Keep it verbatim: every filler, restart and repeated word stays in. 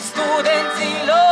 studenților.